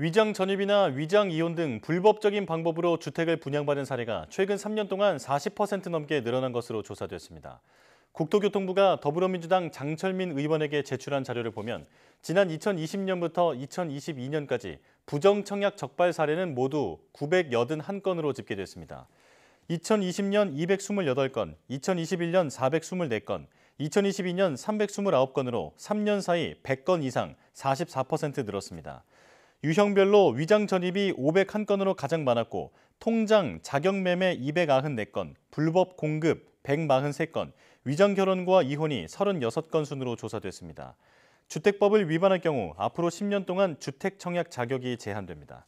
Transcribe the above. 위장 전입이나 위장 이혼 등 불법적인 방법으로 주택을 분양받은 사례가 최근 3년 동안 40% 넘게 늘어난 것으로 조사됐습니다. 국토교통부가 더불어민주당 장철민 의원에게 제출한 자료를 보면 지난 2020년부터 2022년까지 부정청약 적발 사례는 모두 981건으로 집계됐습니다. 2020년 228건, 2021년 424건, 2022년 329건으로 3년 사이 100건 이상 44% 늘었습니다. 유형별로 위장 전입이 501건으로 가장 많았고 통장, 자격매매 294건, 불법 공급 143건, 위장 결혼과 이혼이 36건 순으로 조사됐습니다. 주택법을 위반할 경우 앞으로 10년 동안 주택 청약 자격이 제한됩니다.